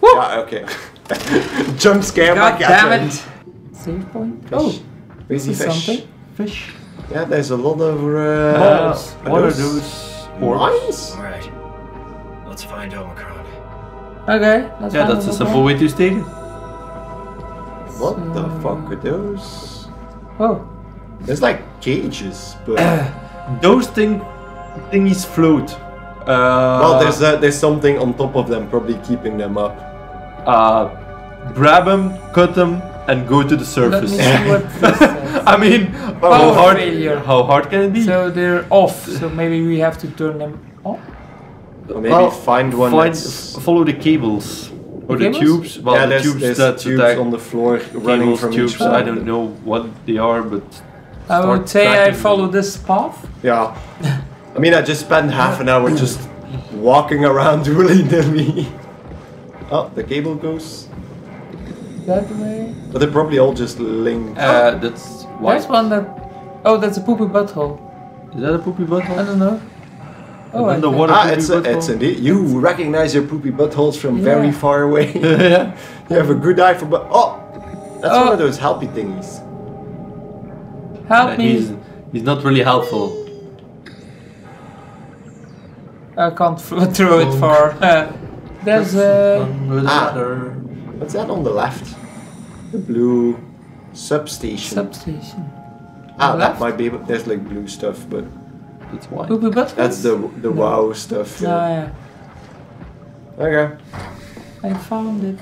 Woo! Yeah, okay. Jump scare. God damn it! Save point. Fish. Oh, we see fish. Something. Fish. Yeah, there's a lot of balls. What are those? Mines? All right. Let's find Omicron. Okay. Let's find that's a simple way to state it. What the fuck are those? Oh. There's like cages, but those thingies float. Well, there's something on top of them, probably keeping them up. Grab them, cut them, and go to the surface. Let me see what this says. I mean, how hard can it be? So they're off. So maybe we have to turn them off. Or maybe find one. Follow the cables. Or the tubes? Well, yeah, there's tubes on the floor running from each side. I don't know what they are, but... I would say I follow this path. Yeah. I mean, I just spent half an hour just walking around willy-nilly. Oh, the cable goes... that way? But they're probably all just linked. That's... why? There's one that... oh, that's a poopy butthole. Is that a poopy butthole? I don't know. Oh, underwater it's indeed. You recognize your poopy buttholes from very far away. Yeah. You have a good eye for butt. Oh, that's one of those helpy thingies. Help me. He's not really helpful. I can't throw it far. There's a what's that on the left? The blue substation. Ah, that might be. But there's like blue stuff, but. That's why. That's the WAU stuff. Yeah. Yeah. Okay. I found it.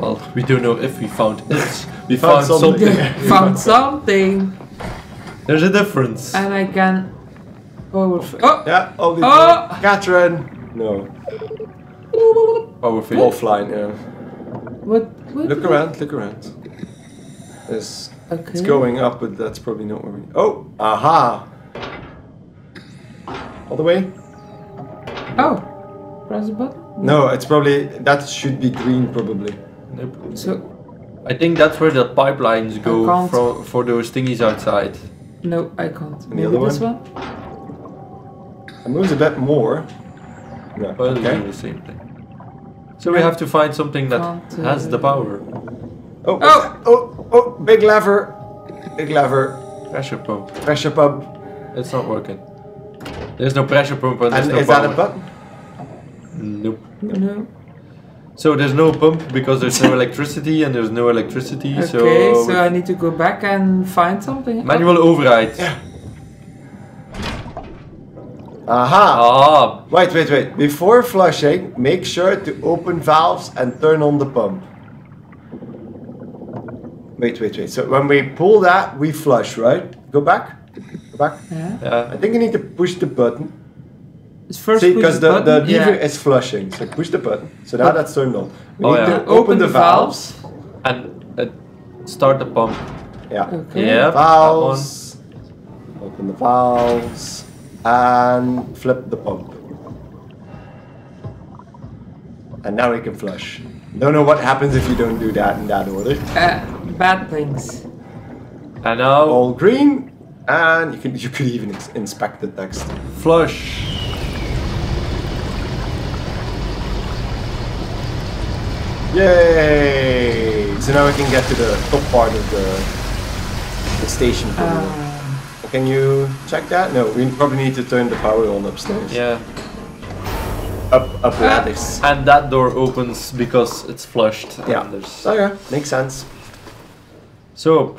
Well, we don't know if we found it. We found something. Found something. There's a difference. And I can. Oh. Yeah. Oh. Oh. Catherine. No. Offline. Yeah. What? Look around. Look around. There's. Okay. It's going up, but that's probably not where we. Oh. Aha. All the way? Oh, press the button? No, it's probably, that should be green probably. Nope. So, I think that's where the pipelines go for those thingies outside. No, I can't. And the other one? It moves a bit more. No, well, okay. It's the same thing. So we have to find something that has the power. Oh, oh, big lever. Big lever. Pressure pump. Pressure pump. It's not working. There's no pressure pump and there's no power. Is that a button? Nope. No. So there's no pump because there's no electricity and there's no electricity. Okay, so I need to go back and find something. Manual override. Yeah. Aha! Ah. Wait, wait, wait. Before flushing, make sure to open valves and turn on the pump. Wait, wait, wait. So when we pull that, we flush, right? Go back. Yeah. I think you need to push the button. See, because the lever is flushing, so push the button. So now that's turned on. We need to open the valves and start the pump. Yeah. Okay. Yep. Valves. Open the valves and flip the pump. And now we can flush. Don't know what happens if you don't do that in that order. Bad things. And now all green. And you could even inspect the text. Flush. Yay! So now we can get to the top part of the station. Can you check that? No, we probably need to turn the power on upstairs. Yeah. Up ladders. And that door opens because it's flushed. Yeah. Okay, makes sense. So,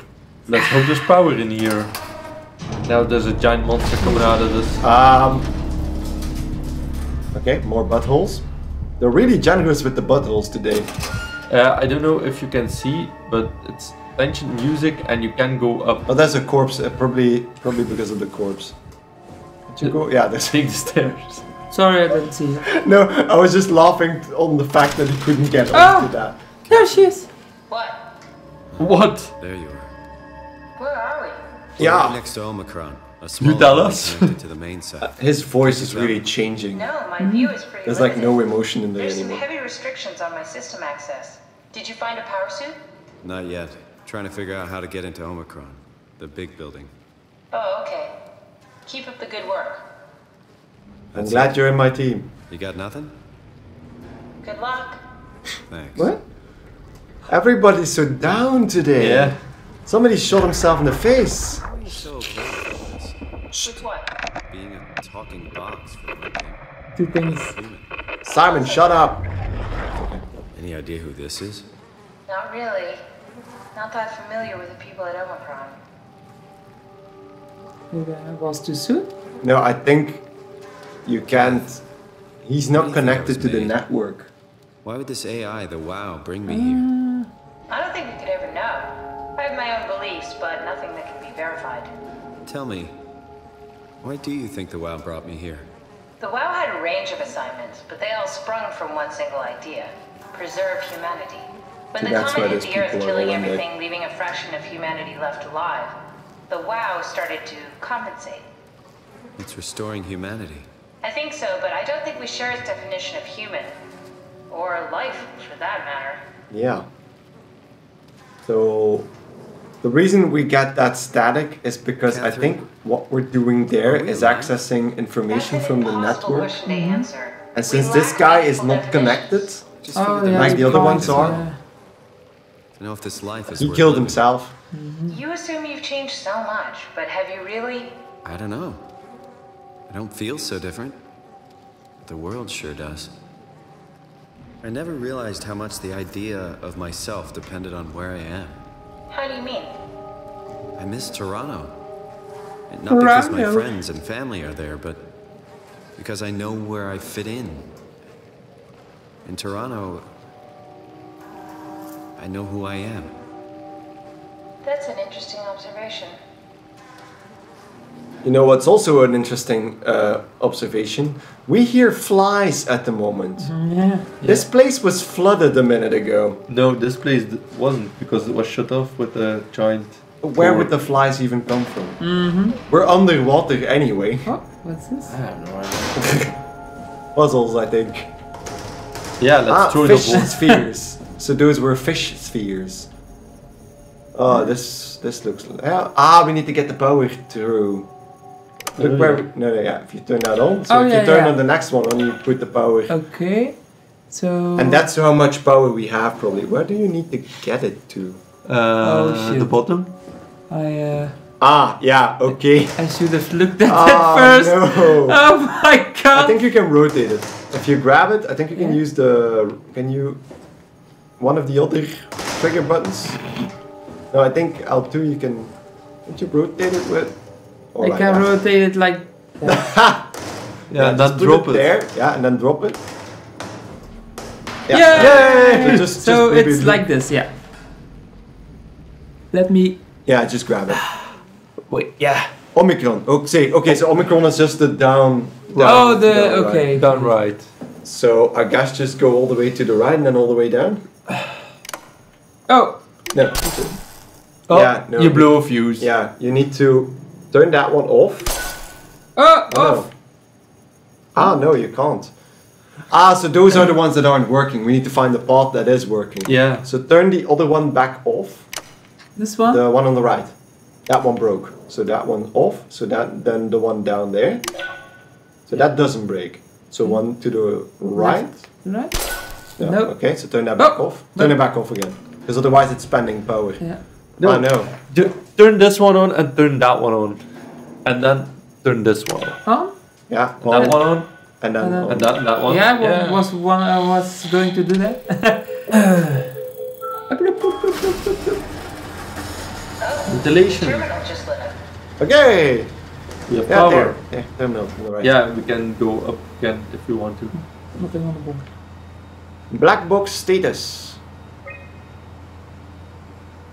let's hope there's power in here. Now there's a giant monster coming out of this. Okay, more buttholes. They're really generous with the buttholes today. I don't know if you can see, but it's ancient music and you can go up. Oh, that's a corpse. Probably because of the corpse. Did you go? Yeah, there's... take the stairs. Sorry, I didn't see you. No, I was just laughing on the fact that he couldn't get onto that. There she is. What? There you are. Where are we? Yeah. Right next to Omicron, a small you tell us. To the main side. His voice is really changing. No, my view is pretty There's limited. Like no emotion in there anymore. There's some heavy restrictions on my system access. Did you find a power suit? Not yet. Trying to figure out how to get into Omicron, the big building. Oh, okay. Keep up the good work. I'm glad you're in my team. You got nothing? Good luck. Thanks. What? Everybody's so down today. Yeah. Somebody shot himself in the face. I'm so glad for this. Which one? Being a talking box for one thing. Two things. Simon, shut up. Any idea who this is? Not really. Not that familiar with the people at Omicron. Maybe I was too soon? No, I think you can't. He's not connected to the network. Why would this AI, the WoW, bring me here? I don't think we could ever know. I have my own beliefs, but nothing that can be verified. Tell me, why do you think the WoW brought me here? The WoW had a range of assignments, but they all sprung from one single idea. Preserve humanity. When the comet hit the Earth, killing everything, leaving a fraction of humanity left alive, the WoW started to compensate. It's restoring humanity. I think so, but I don't think we share its definition of human. Or life, for that matter. Yeah. So, the reason we get that static is because Catherine, I think what we're doing there is accessing information from the network. And since this guy is not connected, like the other ones are, I know if this life is he killed himself. You assume you've changed so much, but have you really? I don't know. I don't feel so different. The world sure does. I never realized how much the idea of myself depended on where I am. How do you mean? I miss Toronto. And not because my friends and family are there, but because I know where I fit in. In Toronto, I know who I am. That's an interesting observation. You know what's also an interesting observation? We hear flies at the moment. This place was flooded a minute ago. No, this place wasn't, because it was shut off with a giant... Where would the flies even come from? We're underwater anyway. Huh? What's this? I have no idea. Puzzles, I think. Yeah, let's throw the fish spheres. So those were fish spheres. Oh, this looks... we need to get the power through. Look if you turn that on. So if you turn on the next one, and you put the power. Okay, so... And that's how much power we have, probably. Where do you need to get it to? The bottom? Okay. I should have looked at it first. No. Oh my god! I think you can rotate it. If you grab it, I think you can use the... Can you... One of the other trigger buttons? No, I think L2 you can... Can't you rotate it with... Or I like can rotate it like that. Yeah, and then drop it. There. Yeah, and then drop it. Yeah. Yay! So just it's like this, Let me... Yeah, just grab it. Wait, Omicron. Okay, so Omicron is just the down right. So I guess just go all the way to the right and then all the way down. You blew a fuse. Yeah, you need to... Turn that one off. Off! No. No, you can't. So those are the ones that aren't working. We need to find the part that is working. Yeah. So turn the other one back off. This one? The one on the right. That one broke. So that one off. So that then the one down there. So that doesn't break. So one to the right. Yeah. No. Okay, so turn that back off. Turn it back off again. Because otherwise it's spending power. Yeah. No. Turn this one on and turn that one on, and then turn this one on. Huh? Yeah. Well, that one on, and then on. And that one. Yeah, I was going to do that. Ventilation. Okay. We have power. Yeah, terminal on the right. Yeah, we can go up again if we want to. Nothing on the board. Black box status.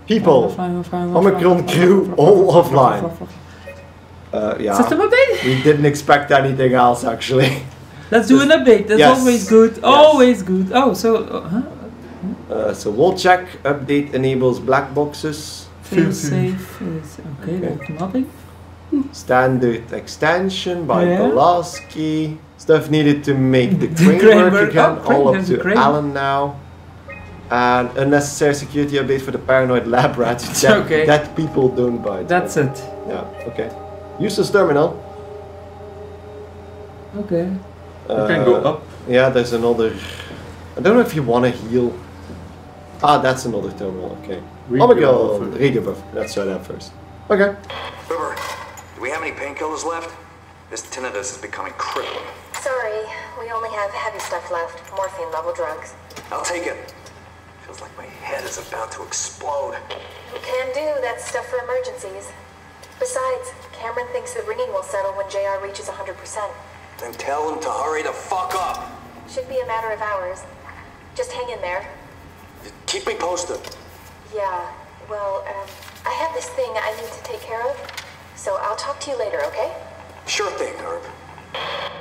People, Omicron crew, all offline. System update? We didn't expect anything else, actually. Let's do an update, that's always good, always good. Oh, so wall check, update enables black boxes. Feel safe, okay. Nothing. Standard extension by Golaski. Stuff needed to make the crane work again, all up to Alan now. And unnecessary security update for the paranoid lab rats that people don't buy. That's it. Yeah, okay. Use this terminal. Okay. You can go up. Yeah, there's another I don't know if you want to heal. Ah, that's another terminal, okay. Oh my god, redebuff. Let's try that first. Okay. Uber, do we have any painkillers left? This tinnitus is becoming crippling. Sorry, we only have heavy stuff left. Morphine level drugs. I'll take it. Feels like my head is about to explode. You can do, that's stuff for emergencies. Besides, Cameron thinks the ringing will settle when JR reaches 100%. Then tell him to hurry the fuck up. Should be a matter of hours. Just hang in there. Keep me posted. Yeah, well, I have this thing I need to take care of, so I'll talk to you later, okay? Sure thing, Herb.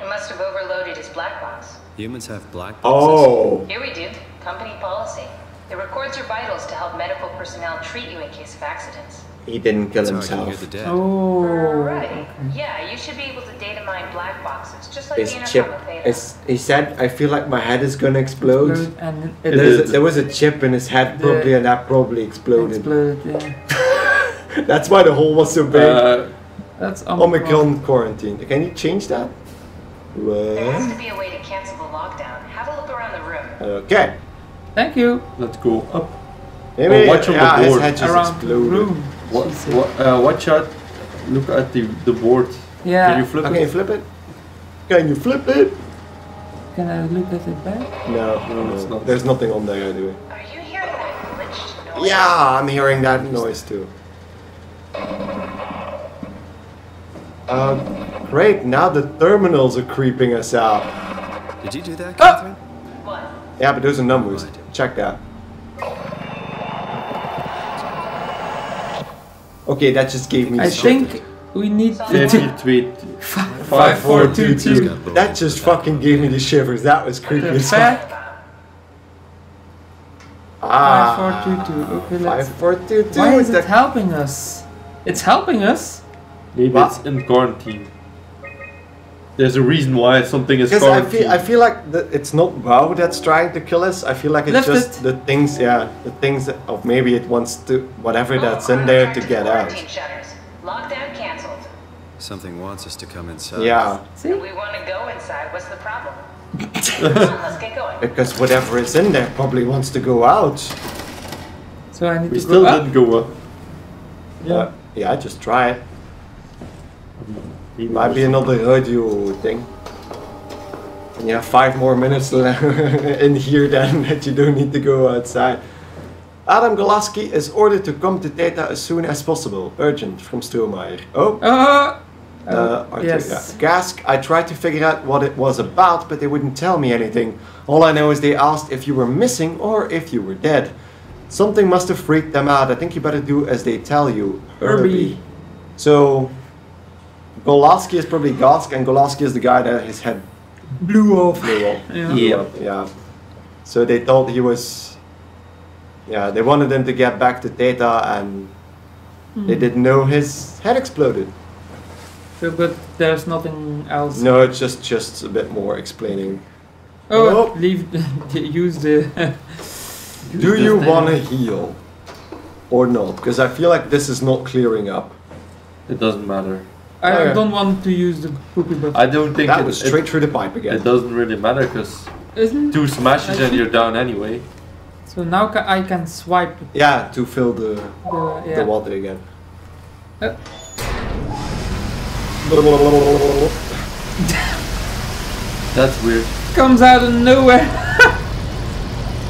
It must have overloaded his black box. Humans have black boxes. Oh. Here we do. Company policy. It records your vitals to help medical personnel treat you in case of accidents. He didn't kill himself. Oh. Right. Yeah, you should be able to data mine black boxes, just like the chip. He said, "I feel like my head is gonna explode." And there was a chip in his head, probably, and that probably exploded. Yeah. That's why the hole was so big. That's Omicron quarantine. Can you change that? What? There has to be a way to cancel the lockdown. Have a look around the room. Okay. Thank you. Let's go up. Maybe, oh, watch on the board. His head just exploded. Watch out! Look at the board. Yeah. Can you flip it? Can you flip it? Can you flip it? Can I look at it back? No, it's not. There's nothing on there anyway. Are you hearing that glitched noise? Yeah, I'm hearing that noise too. Great. Now the terminals are creeping us out. Did you do that, Catherine? What? Yeah, but those are numbers. Check that. Okay, that just gave me something. I think we need to tweet 5422. That just fucking gave me the shivers. That was creepy as fuck. Ah, 5422. Okay, let's. 5422. Why is it helping us? It's helping us. Maybe it's in quarantine. There's a reason why something is quarantined. Because I feel like it's not WoW that's trying to kill us. I feel like it's just the things, or maybe it wants to, whatever that's in there to get out. Lockdown cancelled. Something wants us to come inside. Yeah. See? We want to go inside. What's the problem? Let's get going. Because whatever is in there probably wants to go out. So I need to go up. We still didn't go up. Yeah. Yeah, just try it. Might be another radio thing. And you have 5 more minutes in here then that you don't need to go outside. Adam Golaski is ordered to come to Theta as soon as possible. Urgent from Strohmeier. Oh. Yes. Gask, I tried to figure out what it was about, but they wouldn't tell me anything. All I know is they asked if you were missing or if you were dead. Something must have freaked them out. I think you better do as they tell you, Herbie. So Golaski is probably Gask, and Golaski is the guy that his head blew off. Yeah. So they thought he was. Yeah, they wanted him to get back to Theta, and they didn't know his head exploded. So, but there's nothing else. No, it's just a bit more explaining. Oh, leave. Use the. Do you want to heal or not? Because I feel like this is not clearing up. It doesn't matter. I don't want to use the poopy button. I don't think that was straight through the pipe again. It doesn't really matter because 2 smashes and you're down anyway. So now I can swipe. Yeah, to fill the water again. That's weird. Comes out of nowhere.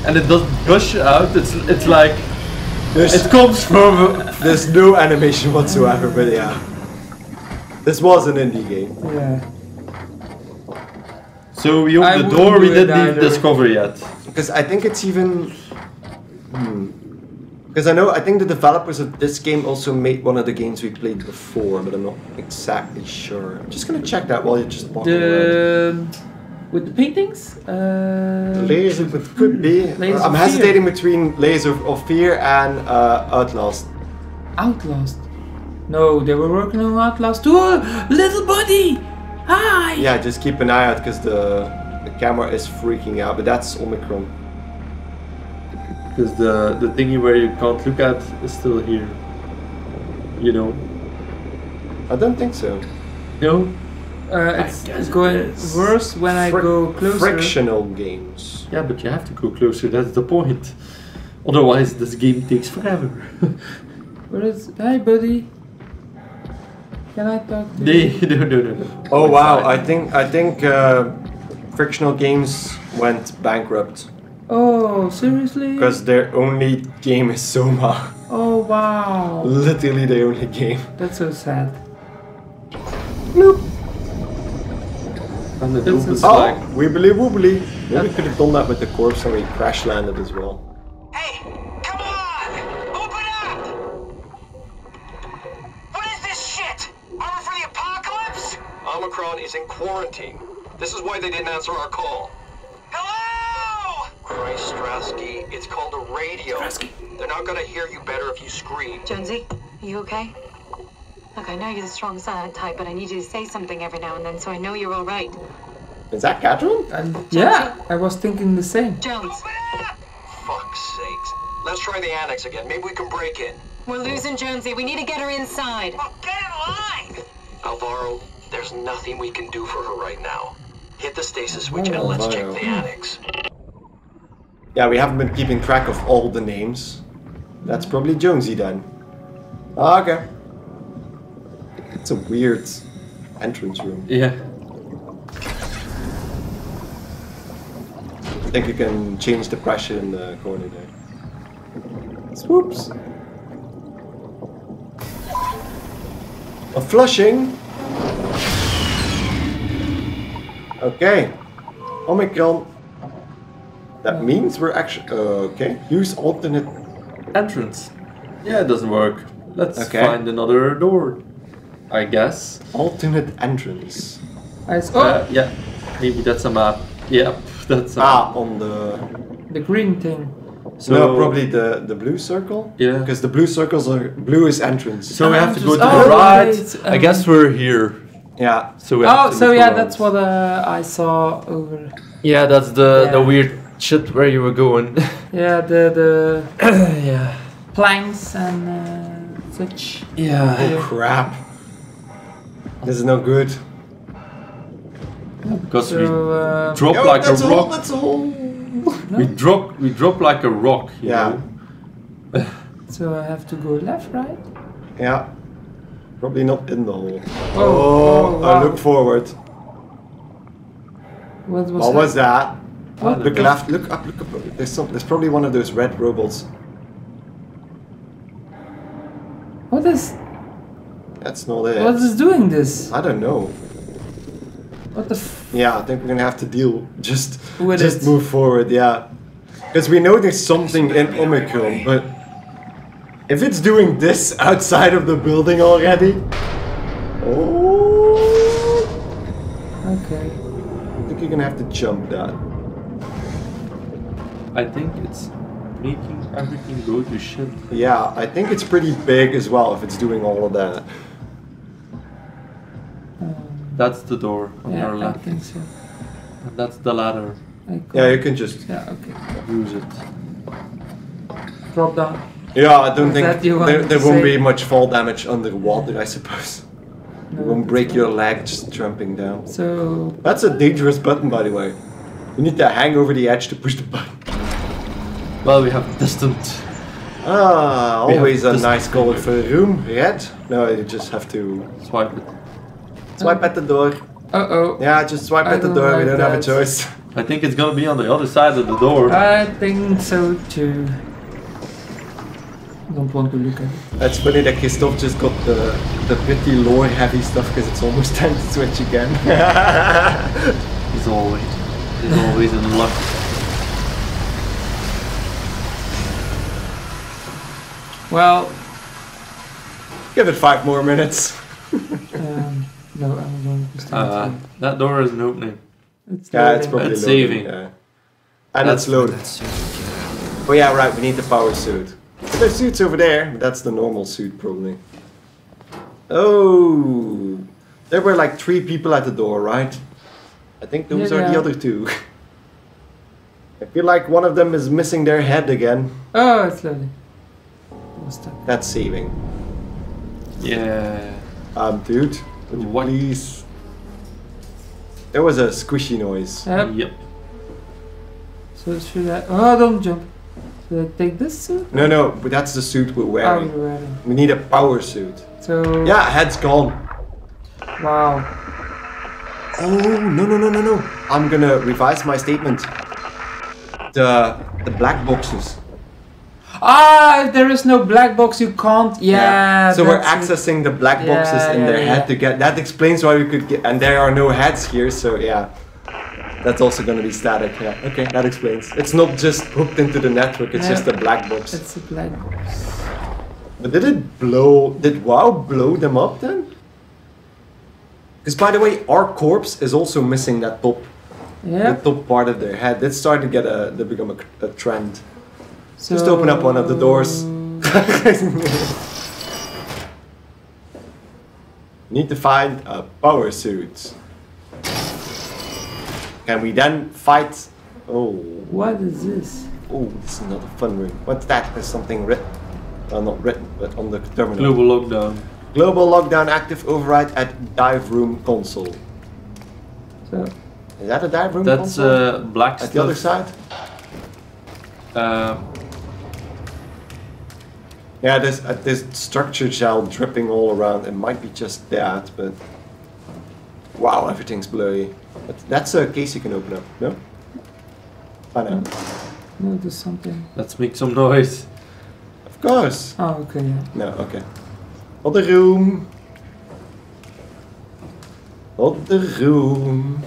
And it doesn't gush out. It's like it comes from. There's no animation whatsoever, but yeah. This was an indie game. Yeah. So we opened the door, we didn't even discover yet. Because I think it's even... Because I think the developers of this game also made one of the games we played before, but I'm not exactly sure. I'm just gonna check that while you're just walking around. With the paintings? Laser, it could be. I'm hesitating between Laser of Fear and Outlast. Outlast? No, they were working on Outlast. Oh, little buddy! Hi! Yeah, just keep an eye out because the camera is freaking out, but that's Omicron. Because the thingy where you can't look at is still here. You know? I don't think so. No? It's going worse when I go closer. Frictional games. Yeah, but you have to go closer, that's the point. Otherwise, this game takes forever. Where is... Hi, buddy. Can I talk to you? No. Oh, wow. I think Frictional Games went bankrupt. Oh, seriously? Because their only game is SOMA. Oh, wow. Literally their only game. That's so sad. Nope. And the doom is like... Oh, wibbly wobbly. Maybe we could have done that with the corpse and we crash landed as well. Hey, come on! Open up! What is this shit? Armor for the apocalypse? Omicron is in quarantine. This is why they didn't answer our call. Hello! Christ, Strasky, it's called a radio. Strasky. They're not gonna hear you better if you scream. Jonesy, are you okay? Look, I know you're the strong silent type, but I need you to say something every now and then so I know you're all right. Is that Catherine? Yeah, I was thinking the same. Jones. Fuck's sakes. Let's try the annex again. Maybe we can break in. We're losing Jonesy. We need to get her inside. Well, get in line! Alvaro, there's nothing we can do for her right now. Hit the stasis switch and let's check the annex. Yeah, we haven't been keeping track of all the names. That's probably Jonesy then. Okay. It's a weird entrance room. Yeah. I think you can change the pressure in the corner there. Swoops. A flushing. Okay. Omicron. That means we're actually... Okay. Use alternate... entrance. Yeah, it doesn't work. Let's find another door. I guess. Alternate entrance. Yeah, maybe that's a map. Yep, that's a map. On the green thing. So no, probably the blue circle. Yeah. Because the blue circles are... Blue is entrance. So we have to go to the right. I guess we're here. Yeah. So we have to that's what I saw over... Yeah, that's the weird shit where you were going. Yeah, the planks and such. Yeah. Oh, crap. This is no good. Because we drop like a rock. That's a hole. No. We drop like a rock. You know? So I have to go left, right? Yeah. Probably not in the hole. Oh, wow. I look forward. What was that? What? Look left. Look up. Look up. There's probably one of those red robots. What is? That's not it. What is doing this? I don't know. What the f... Yeah, I think we're gonna have to deal just move forward, yeah. Because we know there's something in Omicron, but... If it's doing this outside of the building already... Oh. Okay. I think you're gonna have to jump that. I think it's... making everything go to shit. Yeah, I think it's pretty big as well if it's doing all of that. That's the door on our left. I think so. And that's the ladder. Yeah, you can just use it. Drop down. Yeah, I don't think there won't be much fall damage underwater, I suppose. No, you won't break your leg just jumping down. So that's a dangerous button, by the way. You need to hang over the edge to push the button. Well, we have distant. Ah, always a nice color for a room. Red? No, you just have to... Swipe it. Swipe at the door. Uh-oh. Yeah, just swipe at the door, we don't have a choice. I think it's gonna be on the other side of the door. I think so too. Don't want to look at it. It's funny that Christoph just got the pretty lore heavy stuff because it's almost time to switch again. He's always in luck. Well... Give it 5 more minutes. No, I'm going to stay that door isn't opening. It's probably it's loading, saving. Yeah. And that's loaded. Oh yeah, right, we need the power suit. There's suits over there, but that's the normal suit probably. Oh! There were like 3 people at the door, right? I think those are the other 2. I feel like one of them is missing their head again. Oh, it's loading. That's saving. Yeah. Dude, would you please There was a squishy noise. Yep. So should I? Oh, don't jump. Should I take this suit? No, no, but that's the suit we're wearing. We need a power suit. So. Yeah, head's gone. Wow. Oh no no no no no! I'm gonna revise my statement. The black boxes. Ah, if there is no black box, you can't. Yeah. So we're accessing the black boxes in their head to get. That explains why we could get. And there are no heads here, so yeah. That's also going to be static. Yeah. Okay, that explains. It's not just hooked into the network. It's just a black box. It's a black box. But did it blow? Did WoW blow them up then? Because by the way, our corpse is also missing that top. Yeah. The top part of their head. It's starting to get a. They become a trend. So just open up one of the doors. Need to find a power suit. Can we then fight? Oh. What is this? Oh, this is not a fun room. What's that? There's something written. Well, not written, but on the terminal. Global lockdown. Global lockdown active override at dive room console. So. Is that a dive room console? That's black stuff. At the other side? Yeah, there's this structure gel dripping all around. It might be just that, but wow, everything's blurry. But that's a case you can open up, no? I know. No, there's something. Let's make some noise. Of course. Oh, okay. Yeah. No, okay. Other room. Other room.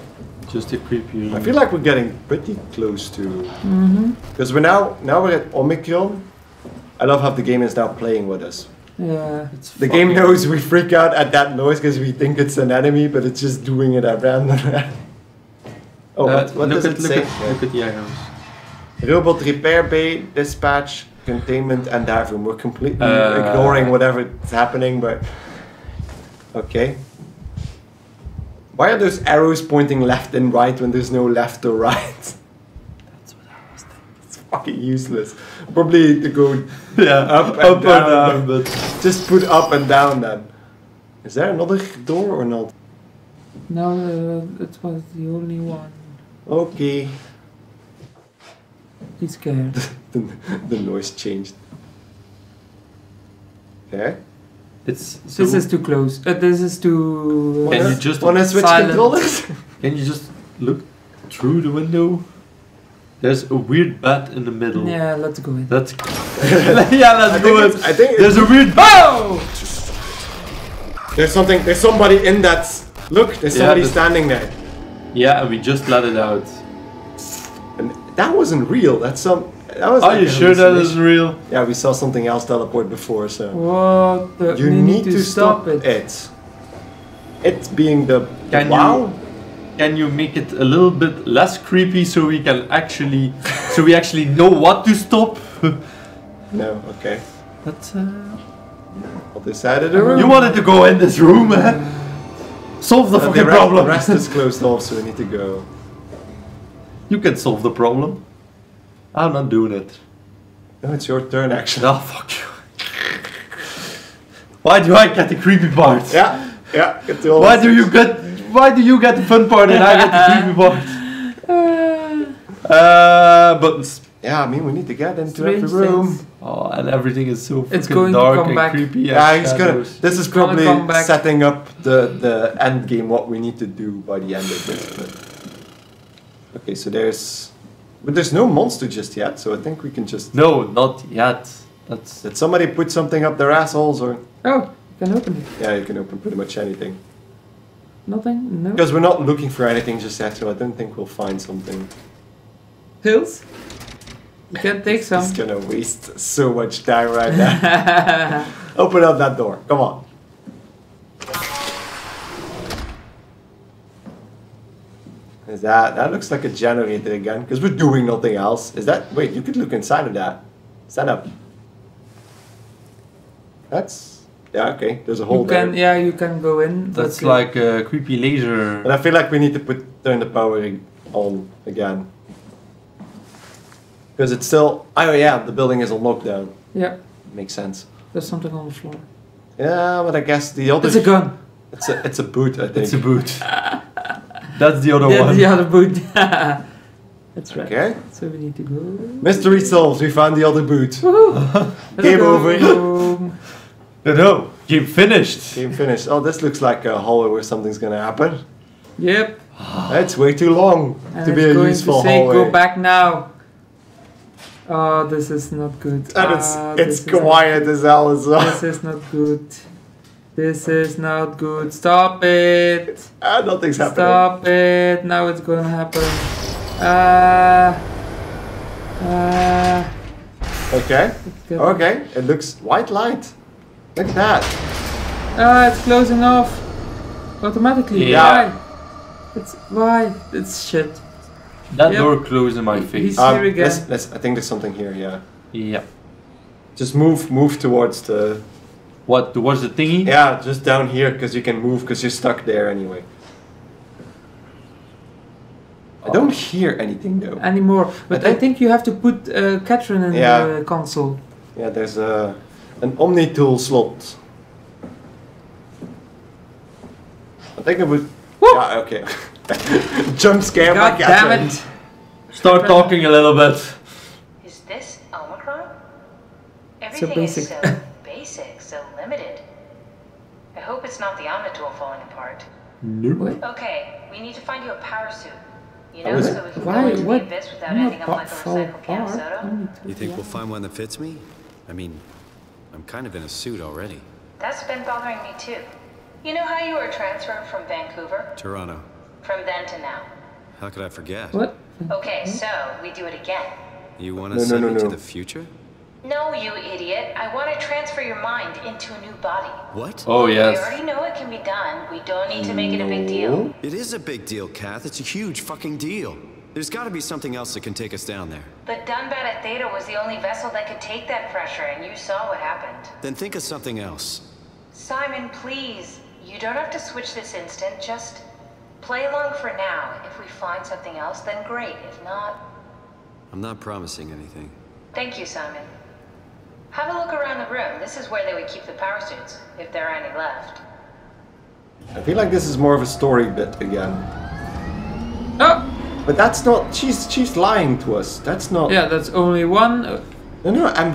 Just a creepy. I feel like we're getting pretty close to. Because we're now we're at Omicron. I love how the game is now playing with us. Yeah. It's the game knows we freak out at that noise because we think it's an enemy, but it's just doing it at random. Oh, what does it say? Look at the items. Robot repair bay, dispatch, containment, and dive room. We're completely ignoring whatever's happening, but okay. Why are those arrows pointing left and right when there's no left or right? That's what I was thinking. It's fucking useless. Probably to go up and down, but just put up and down then. Is there another door or not? No, it was the only one. Okay. He's scared. The noise changed. There? It's so this is too close. This is too. Can you just want to switch controllers? Can you just look through the window? There's a weird bat in the middle. Yeah, let's go in. That's let's go in. I think there's a weird bat. There's something. There's somebody in that. Look, there's somebody standing there. Yeah, and we just let it out. And that wasn't real. That's some. Are you sure that is real? Yeah, we saw something else teleport before, so... What the... You need to stop it. It being the... Can you make it a little bit less creepy so we can actually... so we actually know what to stop? No, okay. That's... Other side of the room. You wanted to go in this room, Solve the fucking problem. The rest is closed off, so we need to go. You can solve the problem. I'm not doing it. No, it's your turn actually. Oh, fuck you. Why do I get the creepy part? Yeah, yeah. Why do you get the fun part and I get the creepy part? Buttons. Yeah, I mean we need to get into every room. Things. Oh, and everything is so fucking dark and creepy. Yeah, it's gonna. This is probably setting up the end game. What we need to do by the end of this. But. Okay, so there's. But there's no monster just yet, so I think we can just... No, not yet. That's... Did somebody put something up their assholes or... Oh, you can open it. Yeah, you can open pretty much anything. Nothing? No. Because we're not looking for anything just yet, so I don't think we'll find something. Pills? You can take some. It's gonna waste so much time right now. Open up that door, come on. Is that looks like a generator again, because we're doing nothing else. Is that, wait, you could look inside of that. Is that up? That's, yeah, okay, there's a hole there. Yeah, you can go in. That's like a creepy laser. And I feel like we need to turn the power on again. Because it's still, oh yeah, the building is on lockdown. Yeah. Makes sense. There's something on the floor. Yeah, but I guess the other... It's a gun. It's a boot, I think. It's a boot. That's the other one. The other boot. That's right. Okay. So we need to go. Mystery solved. We found the other boot. Game over. No. Game finished. Game finished. Oh, this looks like a hallway where something's gonna happen. Yep. That's way too long to be a useful hallway. Go back now. Oh, this is not good. And it's quiet as hell as well. This is not good. This is not good. Stop it. Nothing's happening. Stop it. Now it's gonna happen. Okay. Okay. It looks white light. Look at that. It's closing off automatically. Yeah. Why? It's shit. That door closed in my face. He's here again. I think there's something here, yeah. Yeah. Just move towards the... What, towards the thingy? Yeah, just down here, because you can move, because you're stuck there anyway. Oh. I don't hear anything, though. Anymore. But I think you have to put Catherine in the console. Yeah, there's an Omni-tool slot. I think it would... Yeah, okay. Jump scare by Catherine. Damn it. Start talking a little bit. Is this Omicron? Everything is so basic, so limited. I hope it's not the Omni-tool falling apart. Nope. Okay, we need to find you a power suit. You know, so we can go into the abyss without ending up like a recycled can of soda. You think we'll find one that fits me? I mean, I'm kind of in a suit already. That's been bothering me too. You know how you were transferred from Vancouver? Toronto. From then to now. How could I forget? What? Okay, so we do it again. You want to send me to the future? No, you idiot. I want to transfer your mind into a new body. What? Oh, yes. We already know it can be done. We don't need to make it a big deal. It is a big deal, Kath. It's a huge fucking deal. There's got to be something else that can take us down there. But Dunbar at Theta was the only vessel that could take that pressure, and you saw what happened. Then think of something else. Simon, please. You don't have to switch this instant. Just... play along for now. If we find something else, then great. If not... I'm not promising anything. Thank you, Simon. Have a look around the room. This is where they would keep the power suits, if there are any left. I feel like this is more of a story bit again. Oh! But that's not... She's lying to us. That's not... Yeah, that's only one... No, and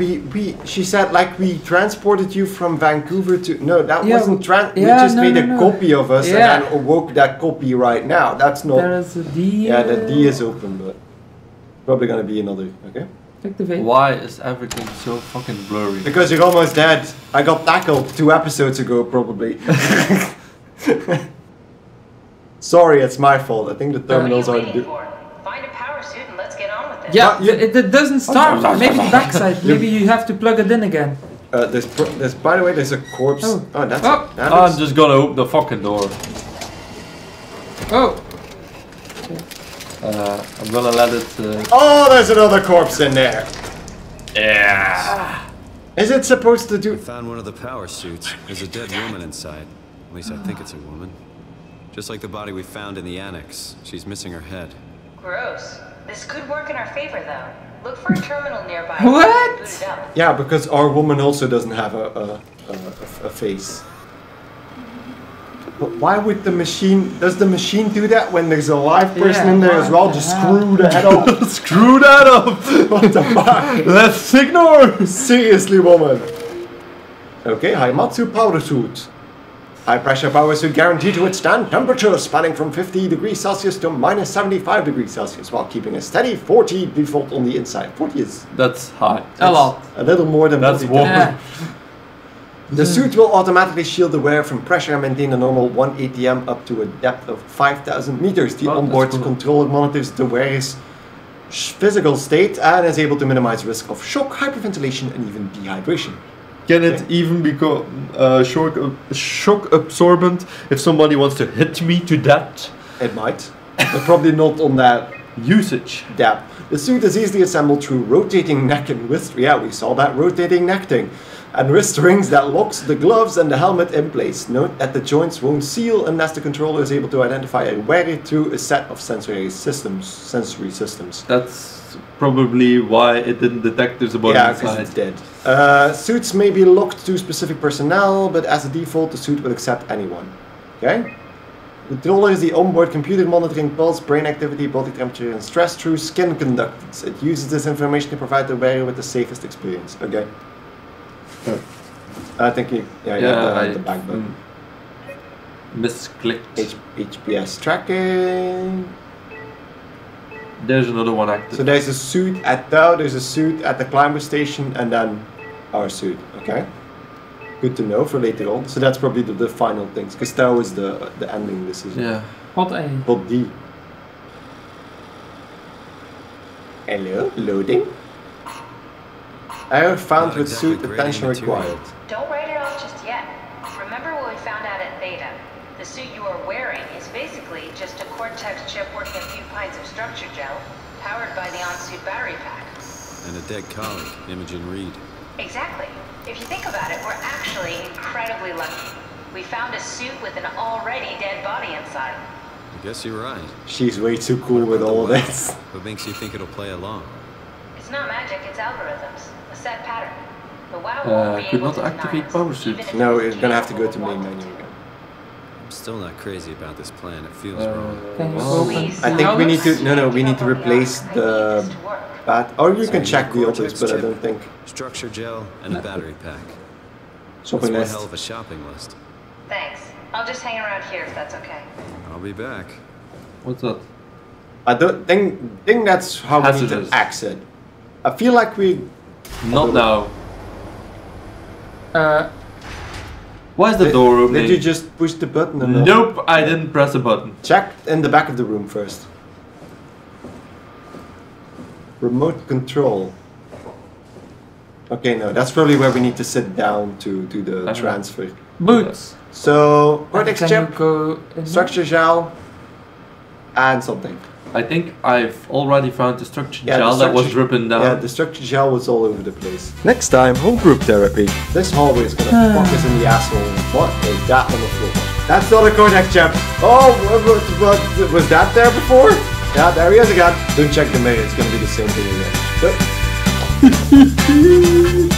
she said, like, we transported you from Vancouver to... No, that wasn't... we just made a copy of us and then awoke that copy right now. That's not... There's a D... Yeah, the D is open, but... Probably gonna be another... Okay? Activate. Why is everything so fucking blurry? Because you're almost dead. I got tackled 2 episodes ago, probably. Sorry, it's my fault. I think the terminals are... Find a power suit and let's get on with it. Yeah, it doesn't start. Maybe the backside. Maybe you have to plug it in again. There's by the way, there's a corpse. Oh, that's that I'm just gonna open the fucking door. Oh. I'm gonna let it. Oh, there's another corpse in there. Yeah. Is it supposed to do? I found one of the power suits. There's a dead woman inside. At least I think it's a woman. Just like the body we found in the annex. She's missing her head. Gross. This could work in our favor, though. Look for a terminal nearby. What? Yeah, because our woman also doesn't have a face. But why would the machine... Does the machine do that when there's a live person in there as well? Just screw the head up. Screw that up! What the fuck? Let's ignore her. Seriously, woman. Okay, Haimatsu powder suit. High pressure power suit guaranteed to withstand temperatures spanning from 50 degrees Celsius to minus 75 degrees Celsius while keeping a steady 40 default on the inside. 40 is... That's high. A lot. A little more than... That's warm. Yeah. The suit will automatically shield the wearer from pressure and maintain a normal 1 ATM up to a depth of 5,000 meters. The onboard controller monitors the wearer's physical state and is able to minimize risk of shock, hyperventilation and even dehydration. Can it even become shock absorbent if somebody wants to hit me to that? It might, but probably not on that usage. Yeah. The suit is easily assembled through rotating neck and wrist. Yeah, we saw that rotating neck thing. And wrist rings that locks the gloves and the helmet in place. Note that the joints won't seal unless the controller is able to identify a wearer through a set of sensory systems. That's probably why it didn't detect there's a body inside. Yeah, because it did. Suits may be locked to specific personnel, but as a default, the suit will accept anyone. Okay? Controller is the onboard computer monitoring pulse, brain activity, body temperature and stress through skin conductance. It uses this information to provide the wearer with the safest experience. Okay. I think you, you have the back button. Misclicked. HPS tracking. There's another one active. So there's a suit at Tau, there's a suit at the climber station, and then our suit. Okay. Good to know for later on. So that's probably the final things, because Tau is the ending decision. Yeah. Pot A. Pot D. Hello, loading. Error found with suit, attention required. Don't write it off just yet. Remember what we found out at Theta. The suit you are wearing is basically just a cortex chip worth a few pints of structure gel, powered by the on-suit battery pack. And a dead colleague, Imogen Reed. Exactly. If you think about it, we're actually incredibly lucky. We found a suit with an already dead body inside. I guess you're right. She's way too cool with all of this. What makes you think it'll play along? It's not magic, it's algorithms. A set pattern. The WAU won't be able to activate power suit. No, it's gonna have to go to main menu again. I'm still not crazy about this plan. It feels wrong. Well, I think we need to we need to replace the bat, or you can check the others, but I don't think structure gel and a battery pack. Shopping list. That's one hell of a shopping list. Thanks. I'll just hang around here if that's okay. I'll be back. What's up? I don't think that's how we need to exit. I feel like we... Not now. Why is the door open? Did you just push the button? Or nope, not? I didn't press a button. Check in the back of the room first. Remote control. Okay, no, that's probably where we need to sit down to do the transfer. Boots! So, cortex chip, structure gel, and something. I think I've already found the structure gel that was dripping down. Yeah, the structure gel was all over the place. Next time, home group therapy. This hallway is gonna fuck us in the asshole. What is that on the floor? That's not a cortex chip. Oh, what was that there before? Yeah, there he is again. Don't check the mirror, it's gonna be the same thing again.